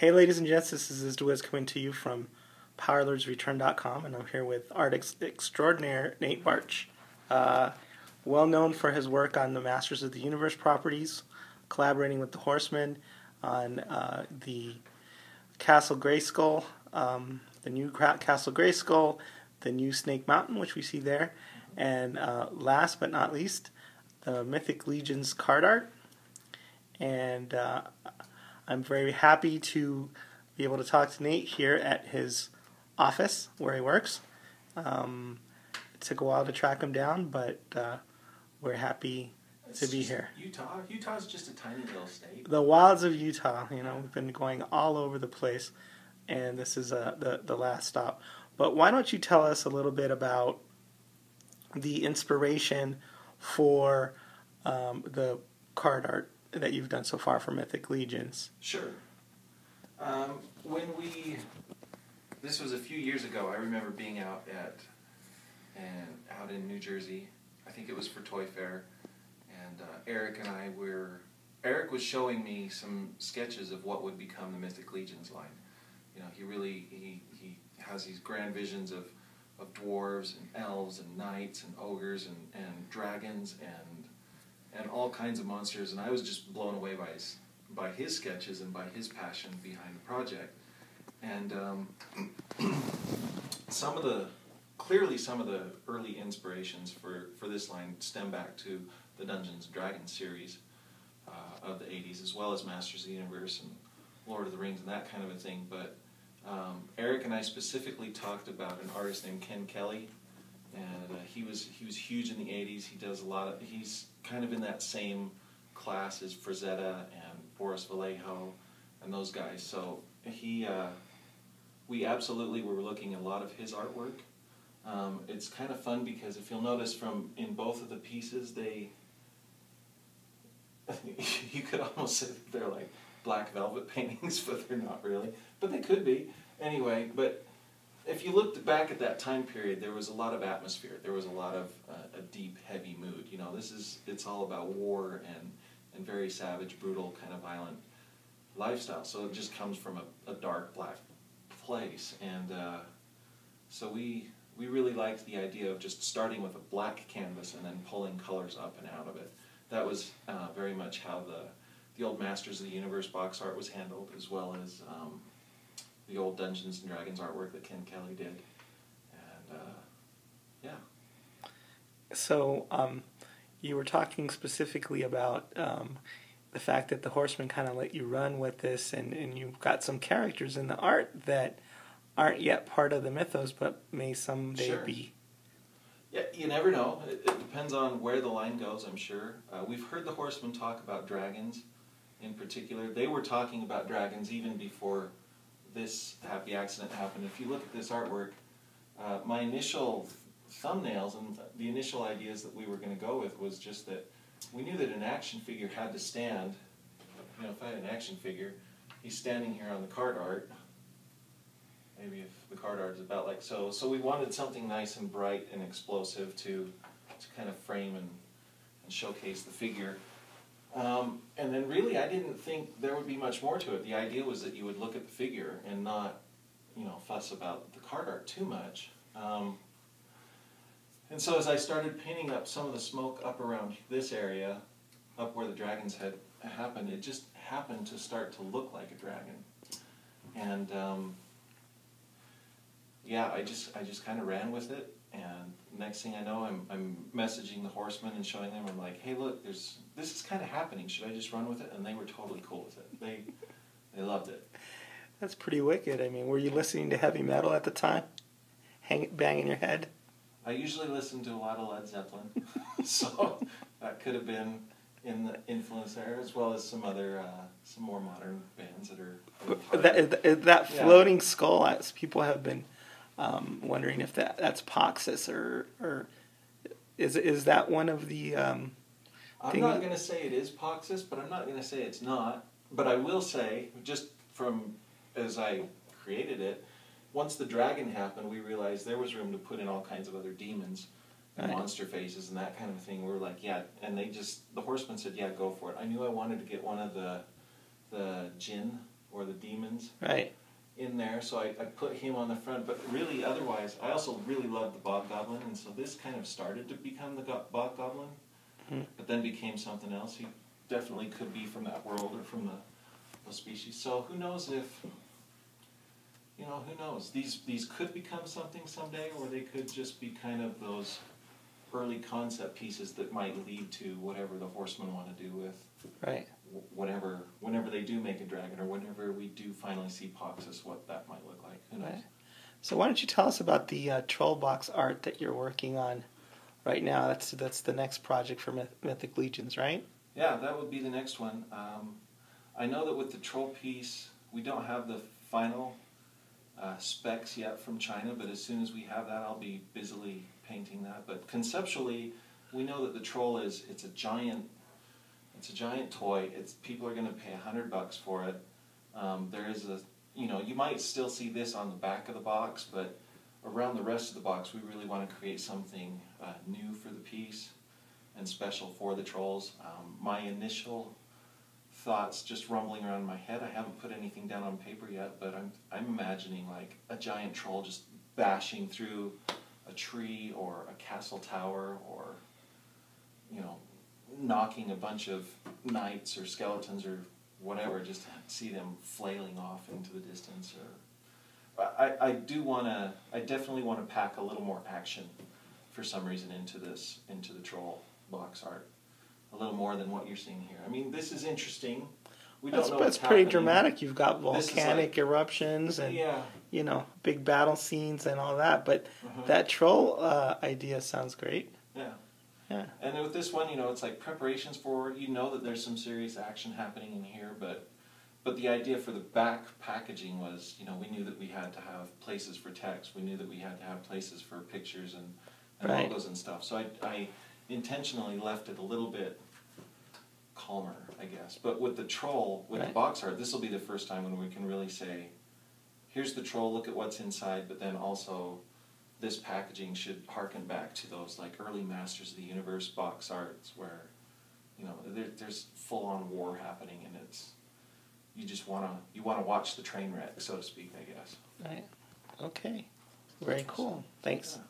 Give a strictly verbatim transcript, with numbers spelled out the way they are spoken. Hey ladies and gents, this is Liz DeWiz coming to you from power lords return dot com, and I'm here with artist extraordinaire Nate Baertsch, uh, well known for his work on the Masters of the Universe properties, collaborating with the Horsemen on uh, the Castle Grayskull, um, the new Castle Grayskull, the new Snake Mountain, which we see there, and uh, last but not least, the Mythic Legions card art. And uh, I'm very happy to be able to talk to Nate here at his office where he works. Um, it took a while to track him down, but uh, we're happy it's to be here. Utah? Utah's just a tiny little state. The wilds of Utah. You know, we've been going all over the place, and this is uh, the, the last stop. But why don't you tell us a little bit about the inspiration for um, the card art that you've done so far for Mythic Legions? Sure. Um, when we, this was a few years ago. I remember being out at, and out in New Jersey. I think it was for Toy Fair, and uh, Eric and I were. Eric was showing me some sketches of what would become the Mythic Legions line. You know, he really he he has these grand visions of, of dwarves and elves and knights and ogres and and dragons and. and all kinds of monsters, and I was just blown away by his, by his sketches and by his passion behind the project. And um, some of the, clearly some of the early inspirations for, for this line stem back to the Dungeons and Dragons series uh, of the eighties, as well as Masters of the Universe and Lord of the Rings and that kind of a thing. But um, Eric and I specifically talked about an artist named Ken Kelly, and uh, he was he was huge in the eighties. He does a lot of he's kind of in that same class as Frazetta and Boris Vallejo and those guys. So he uh, we absolutely were looking at a lot of his artwork. Um, it's kind of fun because if you'll notice from in both of the pieces, they you could almost say that they're like black velvet paintings, but they're not really. But they could be anyway. But if you looked back at that time period, there was a lot of atmosphere. There was a lot of uh, a deep, heavy mood. You know, this is, it's all about war and, and very savage, brutal, kind of violent lifestyle. So it just comes from a, a dark, black place. And uh, so we, we really liked the idea of just starting with a black canvas and then pulling colors up and out of it. That was uh, very much how the, the old Masters of the Universe box art was handled, as well as... Um, the old Dungeons and Dragons artwork that Ken Kelly did, and uh, yeah. So um, you were talking specifically about um, the fact that the Horsemen kind of let you run with this, and, and you've got some characters in the art that aren't yet part of the mythos, but may someday sure. be. Yeah, you never know. It, it depends on where the line goes, I'm sure. Uh, we've heard the Horsemen talk about dragons in particular. They were talking about dragons even before this happy accident happened. If you look at this artwork, uh, my initial thumbnails and th the initial ideas that we were going to go with was just that we knew that an action figure had to stand. You know, if I had an action figure, he's standing here on the card art. Maybe if the card art is about like so. So we wanted something nice and bright and explosive to, to kind of frame and, and showcase the figure. Um, and then really I didn't think there would be much more to it. The idea was that you would look at the figure and not, you know, fuss about the card art too much. Um, and so as I started painting up some of the smoke up around this area, up where the dragon's head happened, it just happened to start to look like a dragon. And um, yeah, I just I just kind of ran with it. And next thing I know, I'm, I'm messaging the Horsemen and showing them, I'm like, hey, look, there's this is kind of happening. Should I just run with it? And they were totally cool with it. They they loved it. That's pretty wicked. I mean, were you listening to heavy metal at the time? Hang, banging your head? I usually listen to a lot of Led Zeppelin. So that could have been in the influence there, as well as some other, uh, some more modern bands that are... That, that floating yeah. skull, as people have been... Um, wondering if that that's Poxus or or is is that one of the? Um, I'm not going to say it is Poxus, but I'm not going to say it's not. But I will say, just from as I created it, once the dragon happened, we realized there was room to put in all kinds of other demons and right. monster faces and that kind of thing. We were like, yeah, and they just the Horsemen said, yeah, go for it. I knew I wanted to get one of the the djinn or the demons right. in there, so I, I put him on the front. But really, otherwise, I also really loved the Bob Goblin, and so this kind of started to become the Go- Bob Goblin, mm-hmm. but then became something else. He definitely could be from that world or from the, the species. So who knows if... You know, who knows? These these could become something someday, or they could just be kind of those early concept pieces that might lead to whatever the Horsemen want to do with right. whatever, whenever they do make a dragon, or whenever we do finally see Poxus, what that might look like. Who knows? Right. So why don't you tell us about the uh, troll box art that you're working on right now? That's that's the next project for Myth- Mythic Legions, right? Yeah, that would be the next one. Um, I know that with the troll piece, we don't have the final... Uh, specs yet from China, but as soon as we have that, I'll be busily painting that. But conceptually, we know that the troll is it's a giant, it's a giant toy. It's people are going to pay a hundred bucks for it. Um, there is a, you know, you might still see this on the back of the box, but around the rest of the box, we really want to create something uh, new for the piece and special for the trolls. Um, my initial thoughts just rumbling around in my head. I haven't put anything down on paper yet, but I'm I'm imagining like a giant troll just bashing through a tree or a castle tower, or you know, knocking a bunch of knights or skeletons or whatever. Just see them flailing off into the distance. Or I I do wanna I definitely want to pack a little more action for some reason into this into the troll box art. A little more than what you're seeing here. I mean, this is interesting. We don't that's, know that's what's pretty happening. Dramatic. You've got volcanic like, eruptions and yeah. you know big battle scenes and all that. But uh-huh. that troll uh, idea sounds great. Yeah, yeah. And then with this one, you know, it's like preparations for. You know that there's some serious action happening in here, but but the idea for the back packaging was, you know, we knew that we had to have places for text. We knew that we had to have places for pictures and, and right. logos and stuff. So I. I intentionally left it a little bit calmer, I guess. But with the troll, with right. the box art, this will be the first time when we can really say, here's the troll, look at what's inside, but then also this packaging should harken back to those like early Masters of the Universe box arts where, you know, there, there's full-on war happening and it's, you just want to, you want to watch the train wreck, so to speak, I guess. Right. Okay. Very cool. Thanks. Yeah.